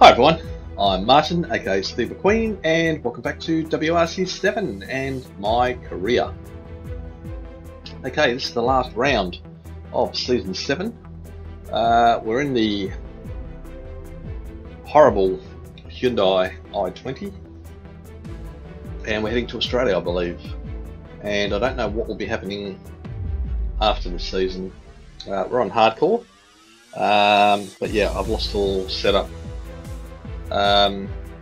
Hi everyone, I'm Martin, aka Steve McQueen, and welcome back to WRC 7 and my career. Okay, this is the last round of Season 7. We're in the horrible Hyundai i20, and we're heading to Australia, I believe. And I don't know what will be happening after this season. We're on hardcore, but yeah, I've lost all setup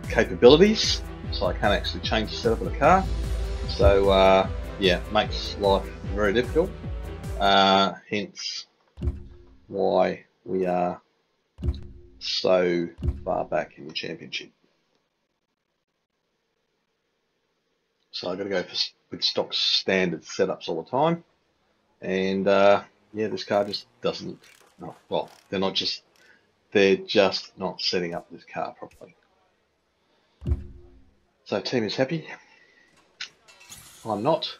capabilities, so I can't actually change the setup of the car, so yeah, makes life very difficult, hence why we are so far back in the championship. So I've got to go with stock standard setups all the time, and yeah, this car just doesn't, well, they're just not setting up this car properly. So team is happy. I'm not.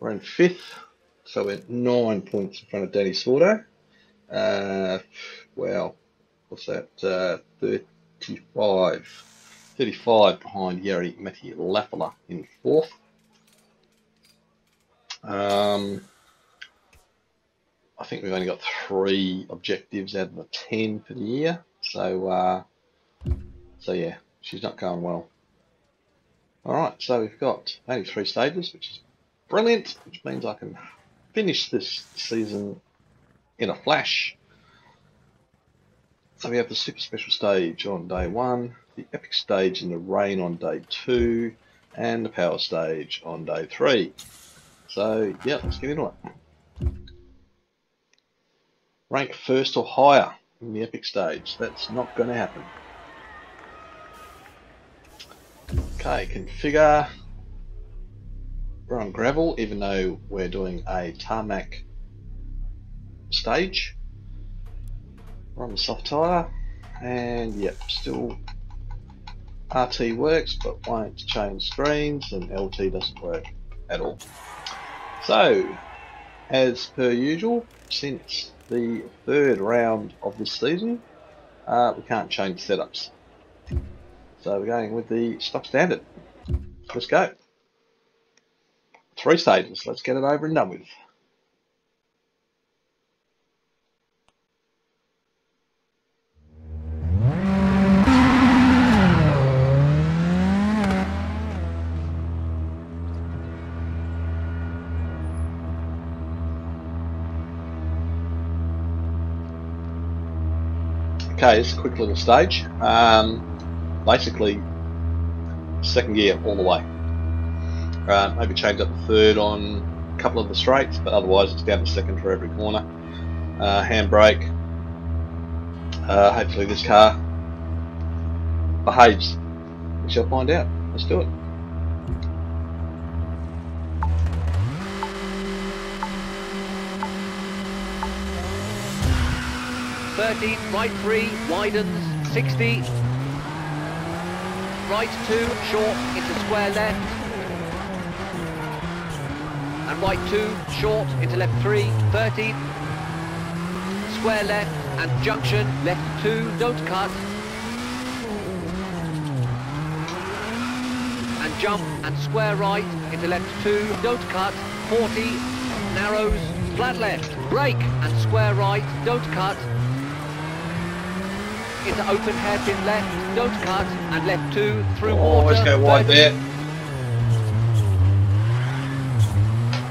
We're in fifth, so we're 9 points in front of Dani Sordo. Well, what's that? 35 behind Jari-Matti Latvala in fourth. I think we've only got 3 objectives out of the 10 for the year, so yeah, she's not going well. All right, so we've got only 3 stages, which is brilliant, which means I can finish this season in a flash. So we have the super special stage on day 1, the epic stage in the rain on day 2, and the power stage on day 3. So yeah, let's get into it. Rank first or higher in the epic stage. That's not going to happen. Okay, configure. We're on gravel, even though we're doing a tarmac stage. We're on the soft tyre, and yep, still RT works, but won't change screens, and LT doesn't work at all. So, as per usual, since the 3rd round of this season, we can't change setups, so we're going with the stock standard. Let's go. 3 stages, let's get it over and done with. Okay, it's a quick little stage. Basically, 2nd gear all the way. Maybe change up the 3rd on a couple of the straights, but otherwise it's down to 2nd for every corner. Handbrake. Hopefully this car behaves. We shall find out. Let's do it. Right 3 widens 60, right 2 short into square left, and right 2 short into left 3, 30, square left and junction, left 2, don't cut, and jump and square right into left 2, don't cut, 40, narrows, flat left, brake and square right, don't cut, into open hairpin left, don't cut, and left 2 through water. Always go wide 30. There.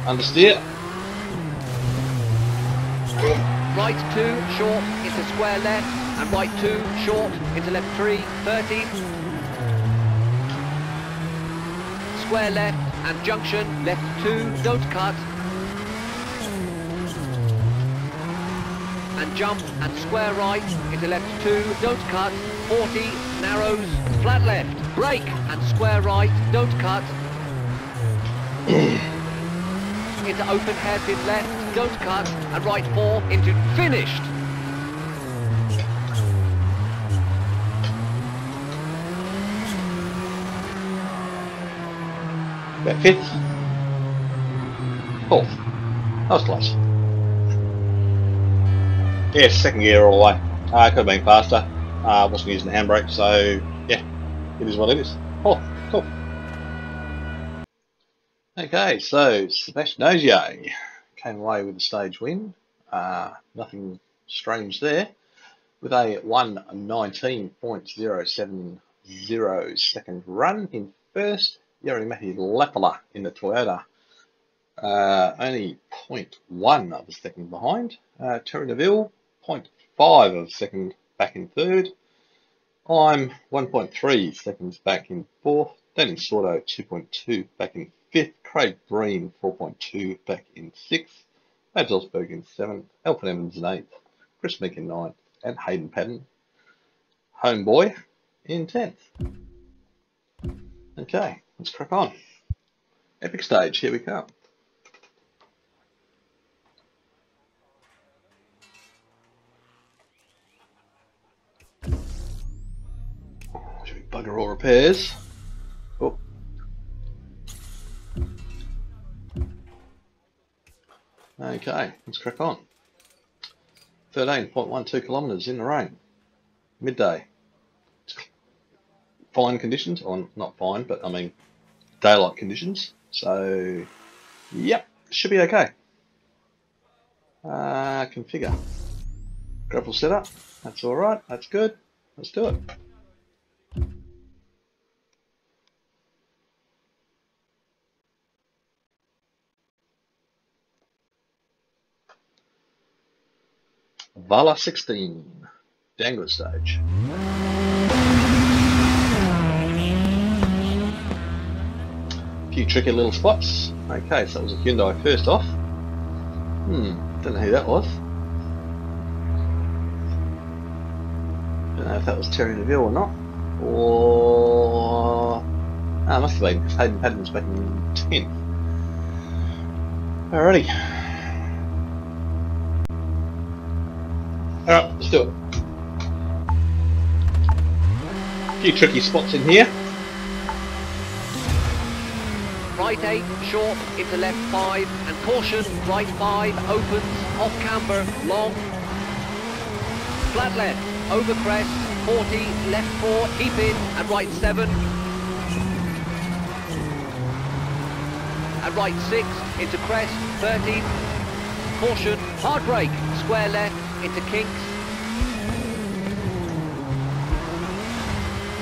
Understeer. Right 2 short into square left, and right 2 short into left 3, 30. Square left and junction, left 2, don't cut. And jump and square right into left 2, don't cut, 40, narrows, flat left, brake and square right, don't cut, into open hairpin left, don't cut, and right 4 into finished. That fits. 4th. That was close. Yeah, 2nd gear all the way. I could have been faster. wasn't using the handbrake, so yeah, it is what it is. Oh, cool. Okay, so Sebastien Ogier came away with a stage win. Nothing strange there. With a 1:19.070 second run in first, Jari-Matti Latvala in the Toyota, only 0.1 of a second behind. Thierry Neuville, 0.5 of a second back in third. I'm 1.3 seconds back in fourth. Dani Sordo, 2.2 back in fifth. Craig Breen, 4.2 back in sixth. Mads Ostberg in seventh. Elfyn Evans in eighth. Chris Meeke in ninth. And Hayden Paddon, homeboy, in 10th. Okay, let's crack on. Epic stage, here we come. Should we bugger all repairs? Oh. Okay, let's crack on. 13.12 kilometres in the rain, midday. Fine conditions, or not fine, but I mean daylight conditions. So, yep, should be okay. Configure. Gravel setup, that's all right, that's good. Let's do it. Vala 16, damn good stage. A few tricky little spots. Okay, so that was a Hyundai first off. Don't know who that was. Don't know if that was Thierry Neuville or not. Or... ah, it must have been, because Hayden Paddon's back in 10th. Alrighty. Alright, let's do it. A few tricky spots in here. Right 8, short, into left 5, and caution, right 5, opens, off camber, long. Flat left, over crest, 40, left 4, keep in, and right 7. And right 6, into crest, 30. Caution, hard brake, square left, into kinks,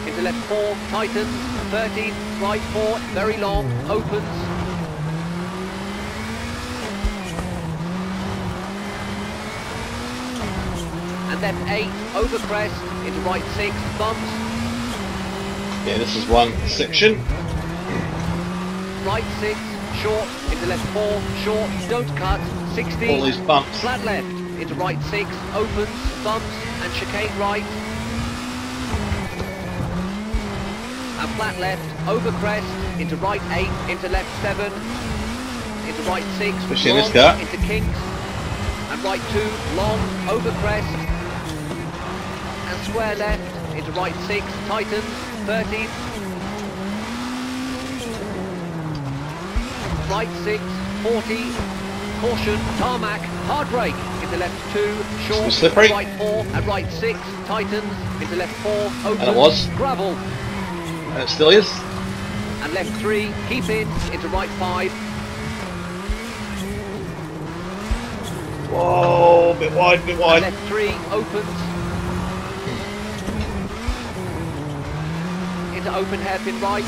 into left 4, tightens, 30, right 4, very long, opens, and left 8, over crest, into right 6, bumps. Yeah, this is one section. Right 6, short, into left 4, short, don't cut, 60, all these bumps. Flat left, into right 6, opens, bumps, and chicane right. And flat left, over crest, into right 8, into left 7, into right 6, long, into kinks, and right 2, long, over crest, and square left, into right 6, tightens, 30. Right 6, 40, caution, tarmac, hard brake. Into left 2, short, slippery. Right 4, and right 6, tightens, into left 4, opens, and it was. Gravel. And it still is. And left 3, keep in, into right 5. Whoa, bit wide, bit wide. And left 3, opens. Into open hairpin right.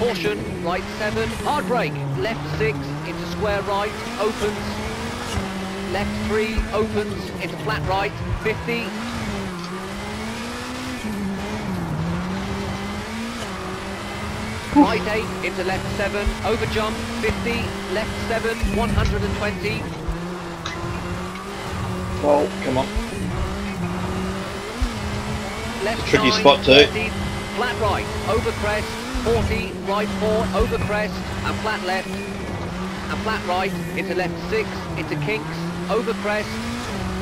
Caution, right 7, hard brake, left 6, into square right, opens. Left 3, opens, into flat right, 50. Right 8, into left 7, over jump, 50. Left 7, 120. Oh, come on. Left tricky 9, spot too. 30, flat right, over crest, 40. Right 4, over crest, and flat left. And flat right, into left 6, into kinks. Over crest,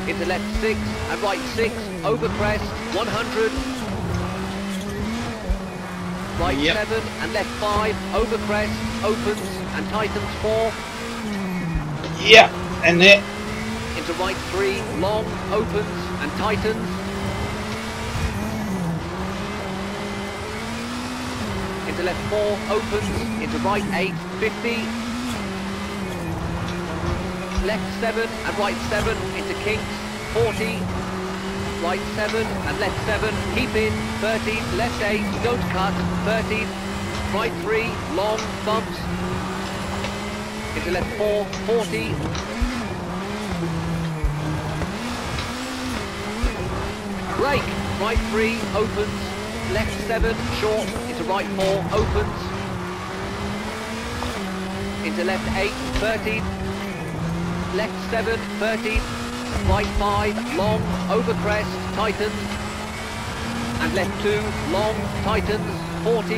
into left 6, and right 6, over crest, 100. Right 7, and left 5, over crest, opens, and tightens 4. Yeah, and there. Into right 3, long, opens, and tightens. to left 4, opens into right 8, 50. Left 7 and right 7 into kinks, 40. Right 7 and left 7, keep in, 30, left 8, don't cut, 30. Right 3, long, bumps. Into left 4, 40. Brake, right 3, opens. Left 7, short, into right 4, opens. Into left 8, 30. Left 7, 30. Right 5, long, over crest, tightens. And left 2, long, tightens, 40.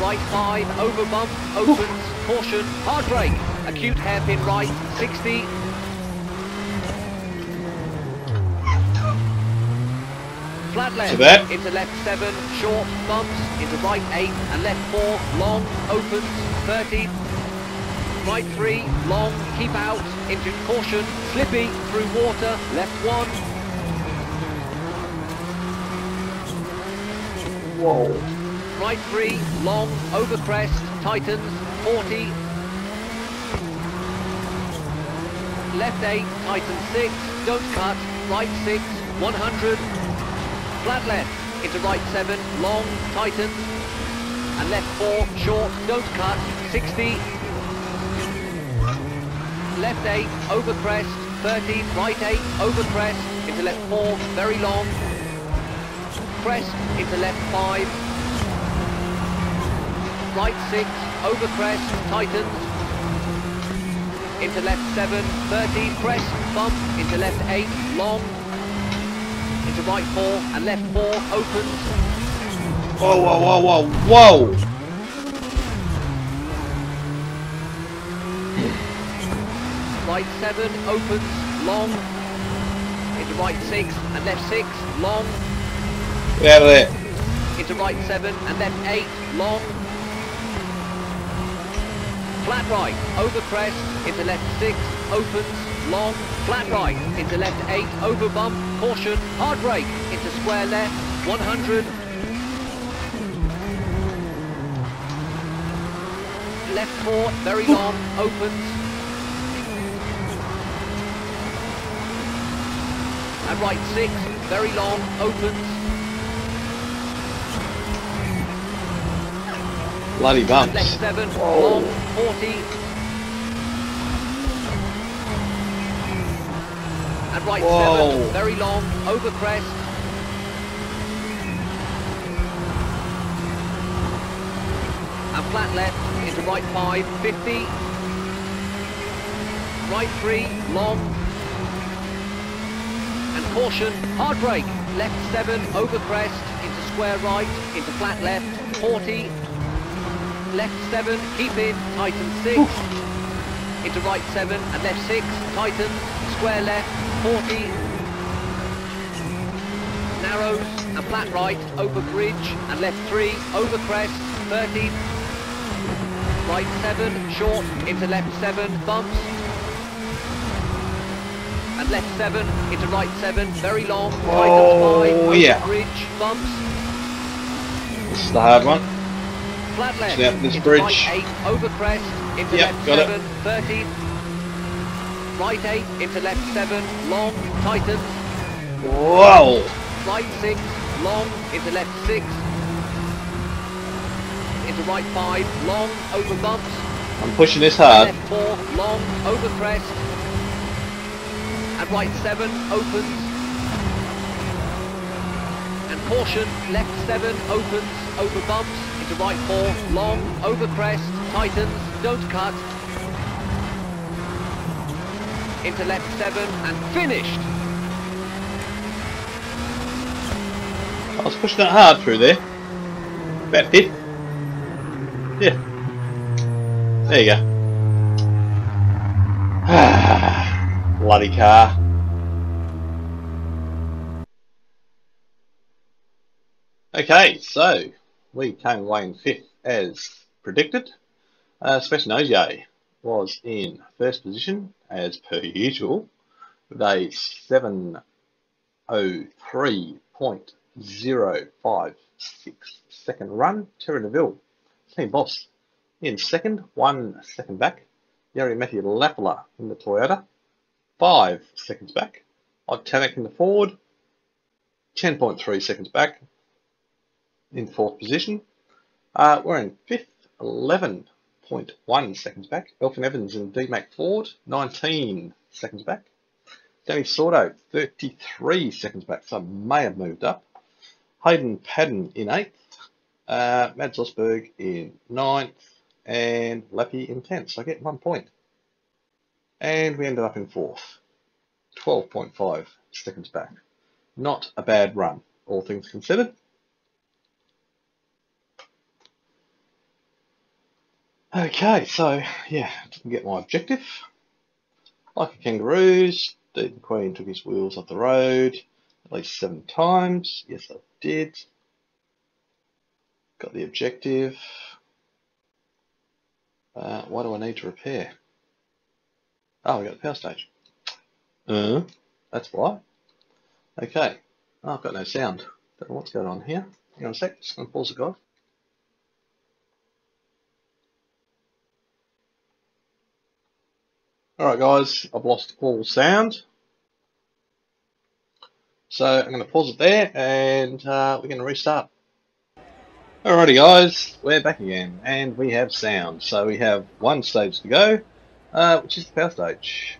Right 5, over bump, opens, caution, hard brake. Acute hairpin right, 60. Flat left, into left 7, short, bumps, into right 8, and left 4, long, opens, 30. Right 3, long, keep out, into caution, slippy, through water, left 1. Whoa. Right 3, long, over crest, tightens, 40. Left 8, tightens 6, don't cut, right 6, 100. Flat left, into right 7, long, tightens, and left 4, short, don't cut, 60. Left 8, over crest, 30, right 8, over crest, into left 4, very long, crest, into left 5, right 6, over crest, tightens, into left 7, 30, crest, bump, into left 8, long, into right 4 and left 4 opens. Whoa, whoa, whoa, whoa, whoa! Right 7 opens, long. Into right 6 and left 6, long. Get out of there. Into right 7 and left 8, long. Flat right, over crest, into left 6, opens. Long, flat right, into left 8, over bump, caution, hard brake, into square left, 100. Left 4, very long, opens. And right 6, very long, opens. Bloody bumps. Left 7, long, 40. And right 7, very long, over crest. And flat left into right 5, 50. Right 3, long. And caution, hard brake. Left 7, over crest, into square right, into flat left, 40. Left 7, keep in, tighten 6. Oof. Into right 7 and left 6, tighten, square left. 40, narrows, and flat right, over bridge, and left 3, over crest, 30, right 7, short, into left 7, bumps, and left 7, into right 7, very long, tightens 5, yeah. Over bridge, bumps, this is the hard one, flat left, this into bridge. Right 8, over crest, into left 7, it. 30, right 8 into left 7, long, tightens. Whoa! Right 6, long, into left 6. Into right 5, long, over bumps. I'm pushing this hard. Left 4, long, over crest. And right 7, opens. And caution, left 7, opens, over bumps. Into right 4, long, over crest, tightens, don't cut. Into left 7 and finished. I was pushing that hard through there. About fifth. Yeah. There you go. Bloody car. Okay, so we came away in fifth as predicted. Sebastien Ogier was in first position as per usual with a 7 1:03.056 second run. Thierry Neuville, team boss, in second, 1 second back. Jari-Matti Latvala in the Toyota, 5 seconds back. Ott Tänak in the Ford, 10.3 seconds back, in fourth position. We're in fifth, 11.1 seconds back. Elfyn Evans in the DMAC Ford, 19 seconds back. Dani Sordo, 33 seconds back, so may have moved up. Hayden Paddon in eighth, Mads Ostberg in ninth, and Lappy in 10th, so I get 1 point. And we ended up in fourth, 12.5 seconds back. Not a bad run, all things considered. Okay, so yeah, didn't get my objective. Like a kangaroo's, Steve McQueen took his wheels off the road at least 7 times. Yes, I did. Got the objective. What do I need to repair? Oh, we got the power stage. That's why. Okay. Oh, I've got no sound. Don't know what's going on here. Hang on a sec. Just going to pause the guy. Alright guys, I've lost all sound. So I'm going to pause it there and we're going to restart. Alrighty guys, we're back again and we have sound. So we have 1 stage to go, which is the power stage,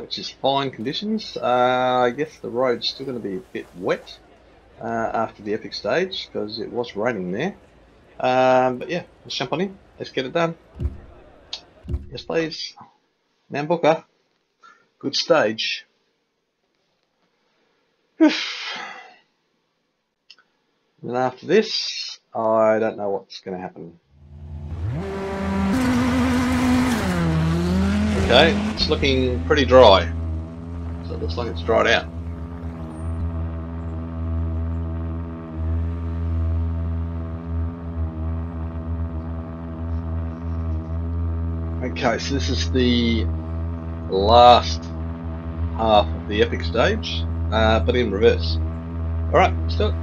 which is fine conditions. I guess the road's still going to be a bit wet after the epic stage because it was raining there. But yeah, let's jump on in. Let's get it done. Yes please. Nambuka, good stage. Oof. And after this, I don't know what's going to happen. Okay, it's looking pretty dry. So it looks like it's dried out. Okay, so this is the last half of the epic stage, but in reverse. Alright, let's do it.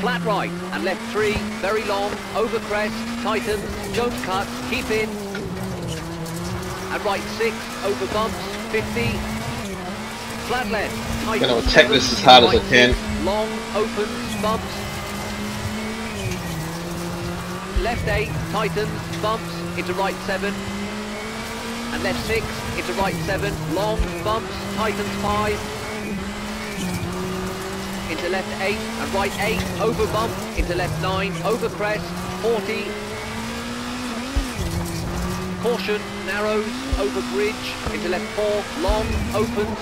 Flat right and left 3, very long, over crest, tighten, don't cut, keep in. And right 6, over bumps, 50. Flat left, tighten. I'm going to attack this as hard as I can. Long, open, bumps. Left 8, tighten, bumps, into right 7. And left 6, into right 7, long, bumps, tightens 5. Into left 8, and right 8, over bump, into left 9, over crest, 40. Caution, narrows, over bridge, into left 4, long, opens.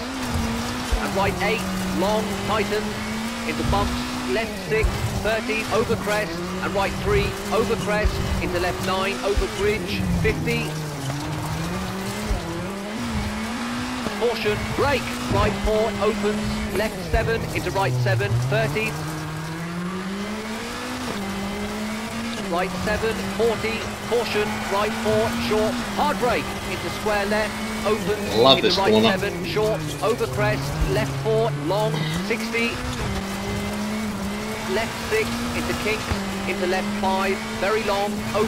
And right 8, long, tightens, into bumps, left 6, 30, over crest. And right 3, over crest, into left 9, over bridge, 50. Caution, brake, right 4, opens, left 7, into right 7, 30. Right 7, 40, caution, right 4, short, hard brake, into square left, opens, love into right corner. 7, short, over crest, left 4, long, 60. Left 6, into kinks. Into left 5, very long, open.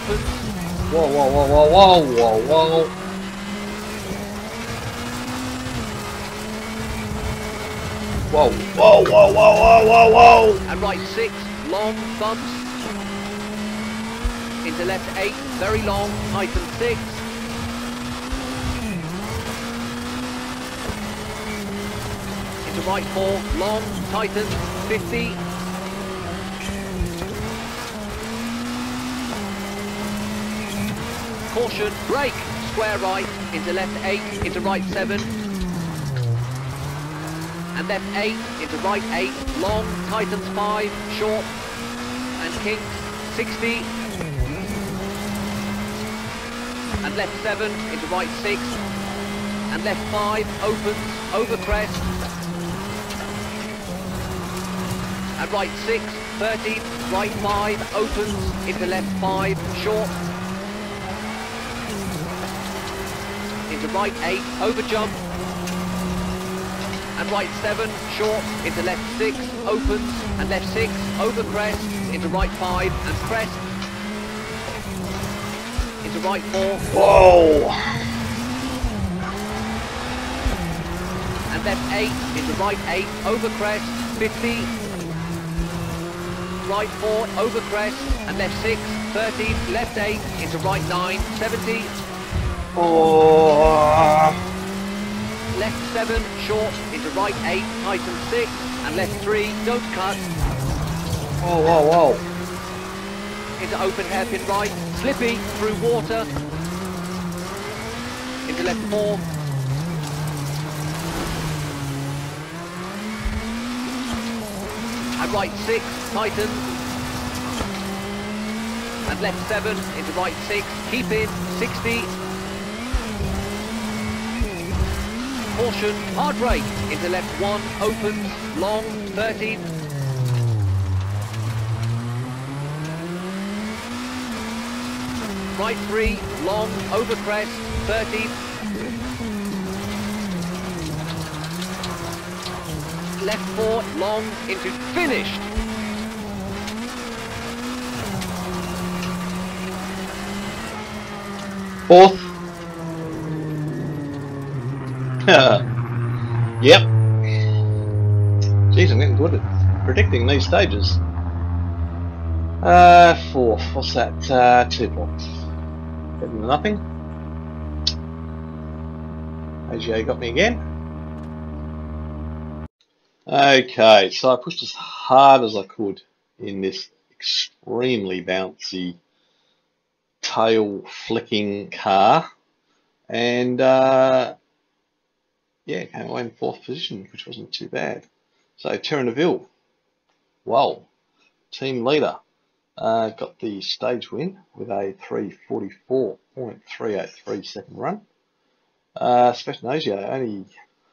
Whoa, whoa, whoa, whoa, whoa, whoa, whoa. Whoa, whoa, whoa, whoa, whoa, whoa. And right 6, long, bumps. Into left 8, very long, tighten 6. Into right 4, long, tighten, 50. Caution, brake, square right, into left 8, into right 7. And left 8, into right 8, long, tightens 5, short, and kinks, 60. And left 7, into right 6. And left 5, opens, over crest. And right 6, 30, right 5, opens, into left 5, short. into right 8, over jump, and right 7, short, into left 6, opens, and left 6, over crest, into right 5, and crest, into right 4. Whoa! And left 8, into right 8, over crest, 50, right 4, over crest, and left 6, 30, left 8, into right 9, 70, oh. Left 7, short, into right 8, tighten 6, and left 3, don't cut, oh, whoa, whoa. Into open hairpin right, slippy, through water, into left 4, and right 6, tightens, and left 7, into right 6, keep in, 60, caution, hard brake, into left 1, opens, long, 30, right 3, long, over crest, 30, left 4, long, into finished. Fourth. Yep. Jeez, I'm getting good at predicting these stages. Fourth. What's that? 2 points. Better than nothing. AGA got me again. Okay, so I pushed as hard as I could in this extremely bouncy, tail flicking car, and yeah, came away in 4th position, which wasn't too bad. So Thierry Neuville, wow, team leader, got the stage win with a 3:44.383 second run. Sebastien Ogier only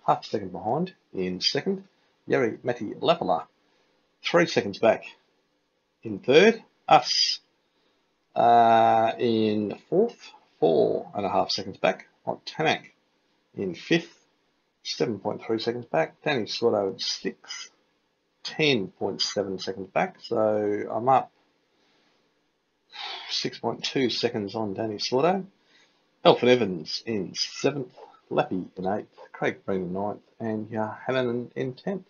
half a second behind in 2nd. Jari-Matti Latvala, 3 seconds back in 3rd. Us in 4th, 4.5 seconds back. Ott Tänak in 5th, 7.3 seconds back. Dani Sordo in 6th, 10.7 seconds back. So I'm up 6.2 seconds on Dani Sordo. Elfyn Evans in 7th. Lappy in 8th, Craig Breen in 9th, and Hannon in 10th.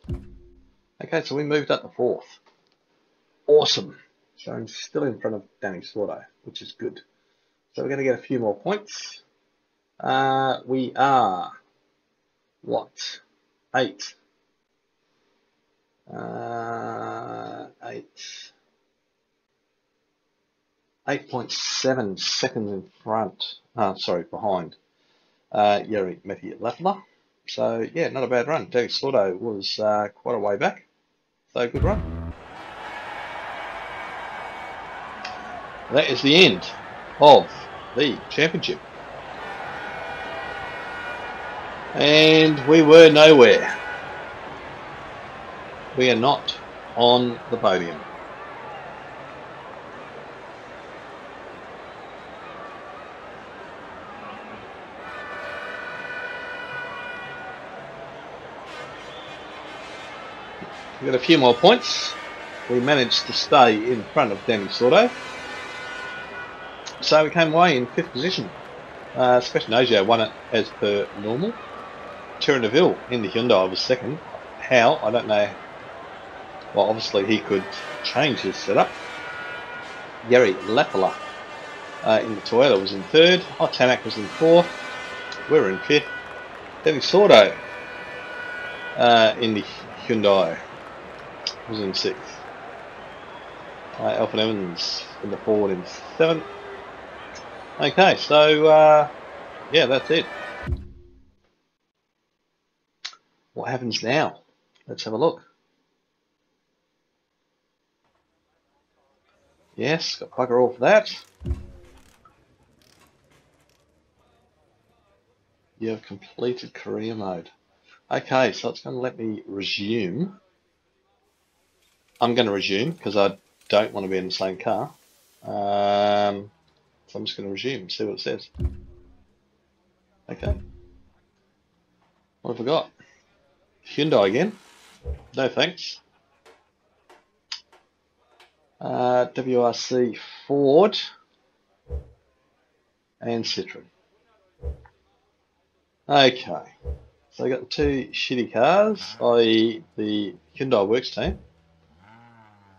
Okay, so we moved up to 4th. Awesome. So I'm still in front of Dani Sordo, which is good. So we're going to get a few more points. We are, what, 8. 8.7 seconds in front, sorry, behind. Jari-Matti Latvala. So yeah, not a bad run. Dani Sordo was quite a way back. So good run. That is the end of the championship. And we were nowhere. We are not on the podium. We got a few more points. We managed to stay in front of Dani Sordo, so we came away in 5th position. Sebastien Ogier won it as per normal. Thierry Neuville in the Hyundai was 2nd. How? I don't know. Well, obviously he could change his setup. Jari Latvala in the Toyota was in 3rd. Ott Tänak was in 4th. We were in 5th. Dani Sordo in the Hyundai was in 6th. Elfyn Evans in the Ford in 7th. Okay, so yeah, that's it. What happens now? Let's have a look. Yes, got bugger all for that. You have completed career mode. Okay, so it's going to let me resume. I'm going to resume because I don't want to be in the same car. So I'm just going to resume and see what it says. Okay. What have we got? Hyundai again. No thanks. WRC Ford and Citroen. Okay. So I got two shitty cars, i.e. the Hyundai Works team.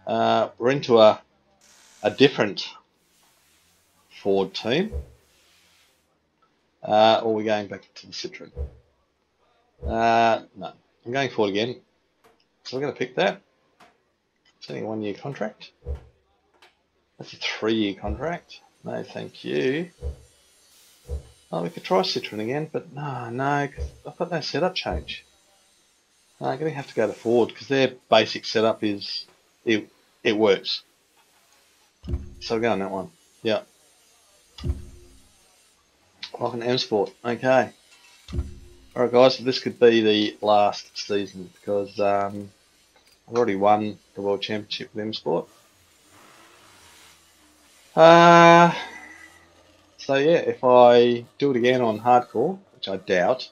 We're into a different Ford team. Or we're going back to the Citroen. No. I'm going Ford again. So we're going to pick that. It's only a 1 year contract. That's a 3 year contract. No, thank you. Oh, we could try Citroen again, but no, because I've got no setup change. No, I'm going to have to go to Ford because their basic setup is it works. So we're going that one. Yeah. Like an M-Sport. Okay. Alright guys, so this could be the last season because I've already won the World Championship with M-Sport. So yeah, if I do it again on hardcore, which I doubt,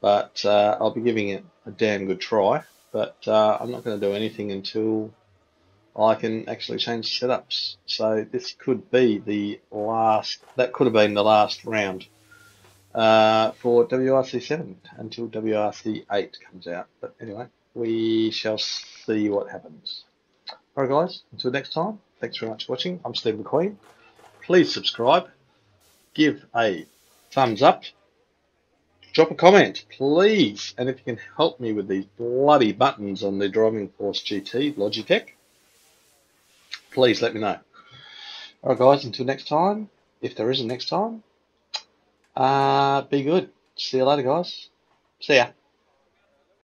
but I'll be giving it a damn good try, but I'm not going to do anything until I can actually change setups. So this could be the last, that could have been the last round. For WRC 7 until WRC 8 comes out. But anyway, we shall see what happens. Alright guys, until next time, thanks very much for watching. I'm Steve McQueen. Please subscribe, give a thumbs up, drop a comment, please. And if you can help me with these bloody buttons on the Driving Force GT Logitech, please let me know. Alright guys, until next time, if there is a next time, be good. See you later, guys. See ya.